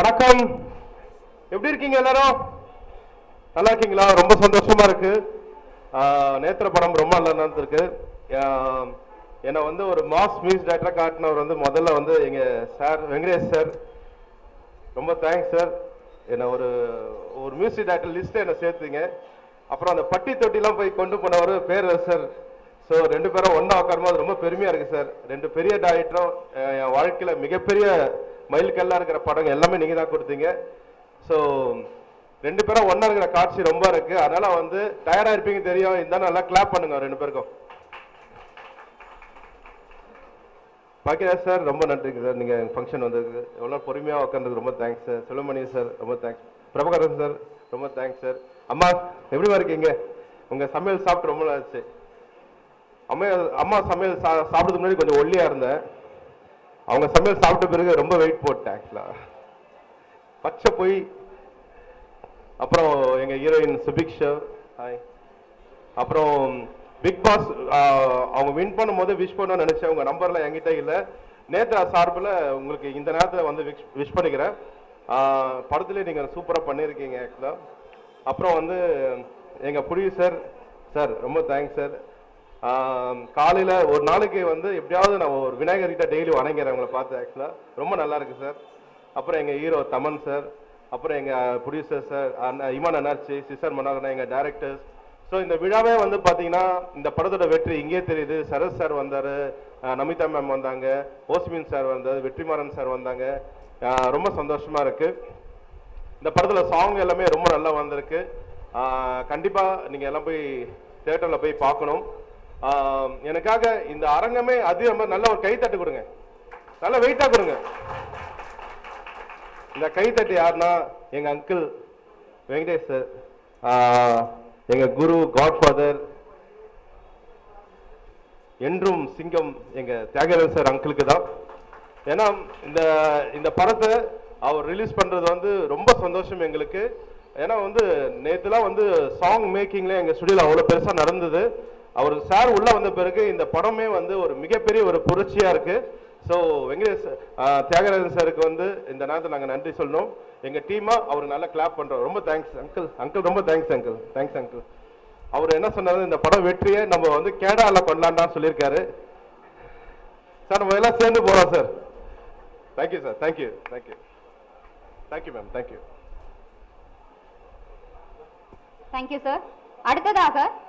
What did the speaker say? வணக்கம் எப்படி இருக்கீங்க எல்லாரும் நல்லா இருக்கீங்களா ரொம்ப சந்தோஷமா இருக்கு நேத்ர படம் ரொம்ப நல்லா நடந்துருக்கு என்ன வந்து ஒரு மாஸ் மியூசிக் டைரக்டரா காட்டினவர் வந்து முதல்ல வந்து எங்க சார் வெங்கடேஷ் சார் ரொம்ப தேங்க்ஸ் சார் என்ன ஒரு ஒரு மியூசிக் டைரக்டர் லிஸ்ட் என்ன சேர்த்துங்க அப்புறம் அந்த பட்டி தொட்டிலாம் போய் கொண்டு போனவர் பேர் சார் சோ ரெண்டு பேரும் ஒண்ணா உட்காரும்போது ரொம்ப பெருமையா இருக்கு சார் ரெண்டு பெரிய டைரக்டரும் என் வாழ்க்கையில மிகப்பெரிய மயில்கல்லா இருக்கிற படங்கள் எல்லாமே நீங்க தான் கொடுத்தீங்க சோ ரெண்டு பேரும் ஒண்ணா இருக்கிற காட்சி ரொம்ப இருக்கு அதனால வந்து டயர்டா இருப்பீங்க தெரியும் இருந்தாலும் நல்லா கிளாப் பண்ணுங்க ரெண்டு பேருக்கும் பாக்கியராஜ் சார் ரொம்ப நன்றிங்க சார் நீங்க ஃபங்க்ஷன் வந்ததுக்கு எவ்வளவு பொறுமையா உட்கார்ந்தது ரொம்ப தேங்க்ஸ் சார் செல்வமணி சார் ரொம்ப தேங்க்ஸ் பிரபாகரன் சார் ரொம்ப தேங்க்ஸ் சார் அம்மா எப்படிமா இருக்கீங்க உங்க சமையல் சாப்பிட்டு ரொம்ப ஆச்சு அம்மா அம்மா சமையல் சாப்பிட்றதுக்கு முன்னாடி கொஞ்சம் ஒல்லியா இருந்தேன் அவங்க சமையல் சாப்பிட்ட பிறகு ரொம்ப வெயிட் போட்டேன் ஆக்சுவலா பச்சை போய் அப்புறம் எங்க ஹீரோயின் சுபிக்ஷா ஹாய் அப்புறம் பிக் பாஸ் அவங்க வின் பண்ணும்போது விஷ் பண்ணணும்னு நினைச்சேன் உங்க நம்பர்லாம் என்கிட்ட இல்லை நேத்ரா சார்பில் உங்களுக்கு இந்த நேரத்தில் வந்து விஷ் பண்ணிக்கிறேன் படத்துலேயே நீங்கள் சூப்பராக பண்ணியிருக்கீங்க ஆக்சுவலா அப்புறம் வந்து எங்கள் ப்ரொடியூசர் சார் ரொம்ப தேங்க்ஸ் சார் காலையில் ஒரு நாளைக்கு வந்து எப்படியாவது நான் ஒரு விநாயகர்கிட்ட டெய்லி வணங்கிறேன் உங்களை பார்த்து ஆக்சுவலா ரொம்ப நல்லா இருக்கு சார் அப்புறம் எங்கள் ஹீரோ தமன் சார் அப்புறம் எங்கள் ப்ரொடியூசர் சார் இமான் அனார்ச்சி சிஸ்டர் மனோகரன் எங்கள் டைரக்டர்ஸ் ஸோ இந்த விழாவே வந்து பார்த்தீங்கன்னா இந்த படத்தோட வெற்றி இங்கே தெரியுது சரஸ் சார் வந்தார் நமிதா மேம் வந்தாங்க ஓஸ்மின் சார் வந்தார் வெற்றிமாறன் சார் வந்தாங்க ரொம்ப சந்தோஷமாக இருக்குது இந்த படத்தில் சாங் எல்லாமே ரொம்ப நல்லா வந்திருக்கு கண்டிப்பாக நீங்கள் எல்லாம் போய் தியேட்டரில் போய் பார்க்கணும் எனக்காக இந்த அரங்கமே அது ரொம்ப நல்ல ஒரு கைத்தட்டு கொடுங்க நல்லா வெயிட்டாக கொடுங்க இந்த கைத்தட்டு யாருன்னா எங்கள் அங்கிள் வெங்கடேஷ் சார் எங்க குரு காட்ஃபாதர் என்றும் சிங்கம் எங்க தியாகராஜன் சார் அங்கிளுக்கு தான் ஏன்னா இந்த இந்த படத்தை அவர் ரிலீஸ் பண்றது வந்து ரொம்ப சந்தோஷம் எங்களுக்கு ஏன்னா வந்து நேற்றுலாம் வந்து சாங் மேக்கிங்ல எங்க ஸ்டுடியோல அவ்வளோ பெருசா நடந்தது அவர் சார் உள்ள வந்த பிறகு இந்த படமே வந்து ஒரு மிகப்பெரிய ஒரு புரட்சியா இருக்கு ஸோ வெங்கடேஷ் தியாகராஜன் சாருக்கு வந்து இந்த நேரத்தில் நாங்கள் நன்றி சொல்லணும் எங்கள் டீமாக அவருக்கு நல்லா கிளாப் பண்ணுறோம் ரொம்ப தேங்க்ஸ் அங்கிள் அங்கிள் ரொம்ப தேங்க்ஸ் அங்கிள் தேங்க்ஸ் அங்கிள் அவர் என்ன சொன்னார் இந்த படம் வெற்றியை நம்ம வந்து கேடாவில் பண்ணலான்னு சொல்லியிருக்காரு சார் நம்ம எல்லாம் சேர்ந்து போகிறோம் sir thank you sir thank you thank you thank you ma'am thank you thank you sir அடுத்ததாக